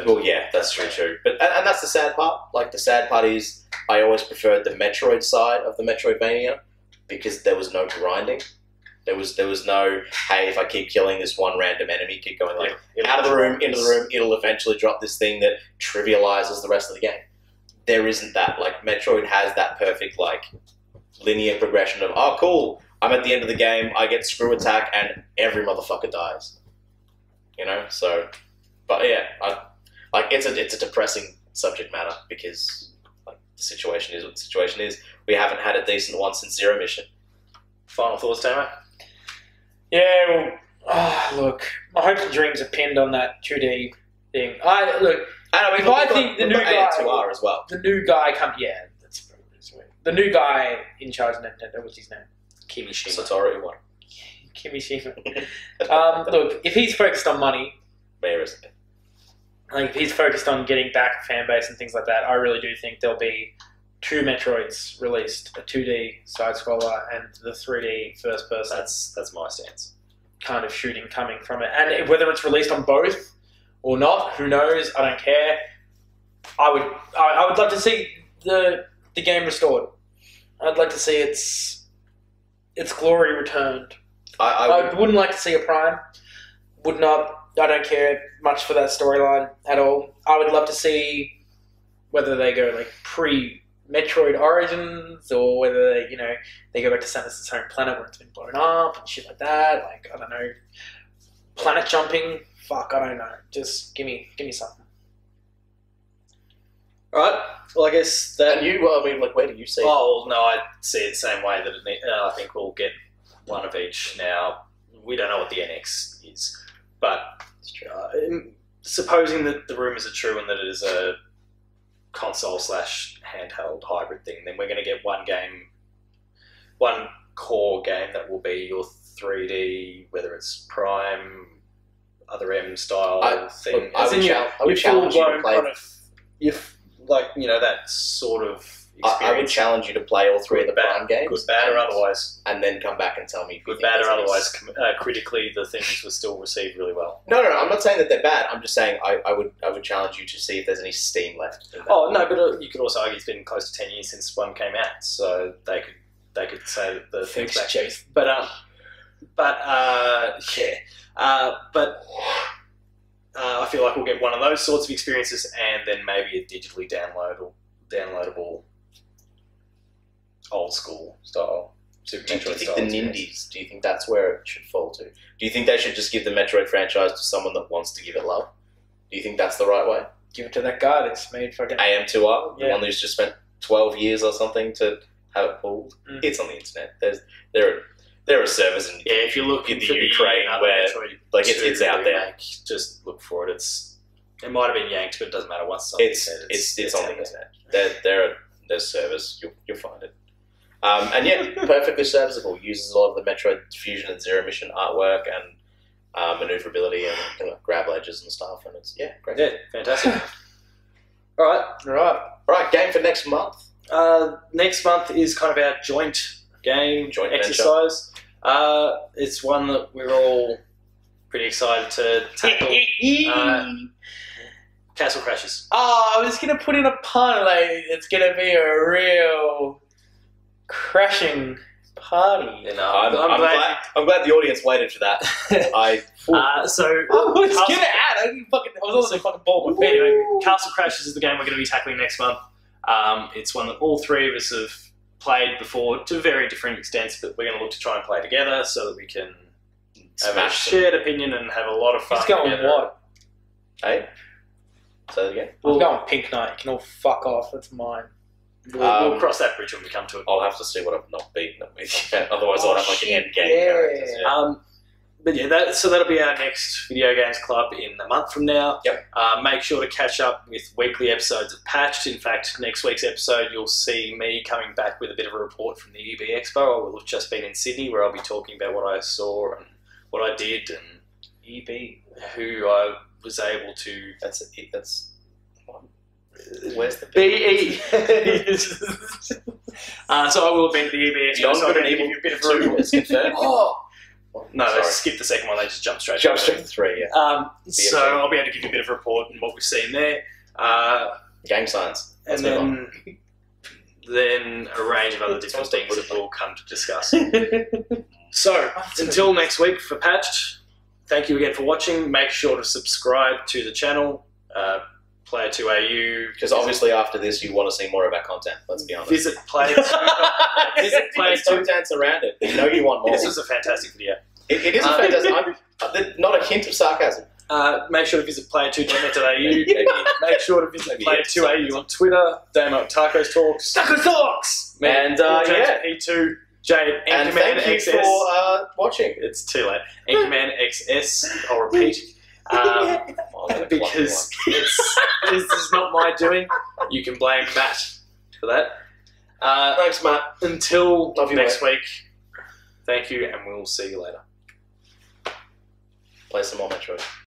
Well, yeah, that's true, true. But and that's the sad part. Like, the sad part is I always preferred the Metroid side of the Metroidvania because there was no grinding. There was no, hey, if I keep killing this one random enemy, keep going, like, out of the room, into the room, it'll eventually drop this thing that trivializes the rest of the game. There isn't that. Like, Metroid has that perfect, like, linear progression of, oh, cool, I'm at the end of the game, I get screw attack, and every motherfucker dies. You know? So, but yeah, it's a depressing subject matter because, like, the situation is what the situation is. We haven't had a decent one since Zero Mission. Final thoughts, Tamer? Yeah, well, look, my hopes and dreams are pinned on that 2D thing. The new guy comes. Yeah, that's probably this way. The new guy in charge of Nintendo, what's his name? Kimishima. Satoru Iwata. Kimishima. Look, if he's focused on money, where is it? Like, if he's focused on getting back fan base and things like that, I really do think there'll be 2 Metroids released, a 2D side-scroller and the 3D first-person. That's my stance. Kind of shooting coming from it. And whether it's released on both or not, who knows? I don't care. I would love to see the game restored. I'd like to see its glory returned. I wouldn't like to see a Prime. Would not. I don't care much for that storyline at all. I would love to see whether they go, like, pre-Metroid Origins, or whether they, you know, they go back to Samus's home planet where it's been blown up and shit like that. Like, I don't know, planet jumping. Fuck, I don't know. Just give me something. All right. Well, I guess that. And you, well, I mean, like, where do you see? Oh, no, I see it the same way that I think we'll get one of each. Now, we don't know what the NX is, but supposing that the rumors are true and that it is a console/handheld hybrid thing, then we're going to get one core game that will be your 3D, whether it's Prime, Other M style thing. I would challenge you to play that sort of experience. I would challenge you to play all three of the Prime games, good, bad, or otherwise, and then come back and tell me. Good, bad, or otherwise, critically, the things were still received really well. No, I'm not saying that they're bad. I'm just saying I would challenge you to see if there's any steam left. Oh no, but you could also argue it's been close to 10 years since one came out, so they could say that the things back. I feel like we'll get one of those sorts of experiences, and then maybe a digitally downloadable, old school style Super Metroid style. Do you think the Nindies? Do you think that's where it should fall to? Do you think they should just give the Metroid franchise to someone that wants to give it love? Do you think that's the right way? Give it to that guy that's made fucking AM2R, the one who's just spent 12 years or something to have it pulled. Mm. It's on the internet. There are servers in, yeah, if you look in the Ukraine where like it's out there. Just look for it. It might have been yanked, but it doesn't matter. Once it's on the internet. There's servers. You'll find it. And yeah, perfectly serviceable. Uses a lot of the Metroid Fusion and Zero Mission artwork and maneuverability and grab ledges and stuff. And it's great. Yeah, fantastic. All right. Game for next month. Next month is kind of our joint exercise. It's one that we're all pretty excited to tackle. Castle Crashers. Oh, I was going to put in a pun. It's going to be a real crashing party. You know, I'm glad the audience waited for that. Castle Crashers is the game we're going to be tackling next month. It's one that all three of us have played before to very different extents, but we're going to look to try and play together so that we can have a shared opinion and have a lot of fun. It's going white. Hey? Say that again? We'll go on Pink Night. You can all fuck off. That's mine. We'll cross that bridge when we come to it. I'll have to see what I've not beaten them with. Otherwise, I'll have an end game characters. Yeah. But yeah, so that'll be our next Video Games Club in a month from now. Yep. Make sure to catch up with weekly episodes of Patched. In fact, next week's episode, you'll see me coming back with a bit of a report from the UB Expo. I will have just been in Sydney, where I'll be talking about what I saw and what I did and who I was able to... That's one. Where's the BE? So I will have been at the UB Expo. John's got an evil bit of a report. Oh! No, sorry. Skip the second one. They just jump straight to three. Yeah. So I'll be able to give you a bit of a report on what we've seen there. Game science, and then a range of other different things that we'll come to discuss. So until next week for Patched. Thank you again for watching. Make sure to subscribe to the channel. Player2AU, because obviously after this you want to see more of our content. Let's be honest. Visit Player2. Dance around it. You know you want more. This was a fantastic video. It is a fantastic. Not a hint of sarcasm. Make sure to visit player2.net.au. Make sure to visit Player2AU on Twitter. Damo Tacos Talks. Tacos Talks. And P2. Jade, and thank you XS. For watching. It's too late. Anchorman XS. I'll repeat. Because this is not my doing. You can blame Matt for that. Thanks, Matt. Until next week, thank you, and we'll see you later. Play some more Metroid.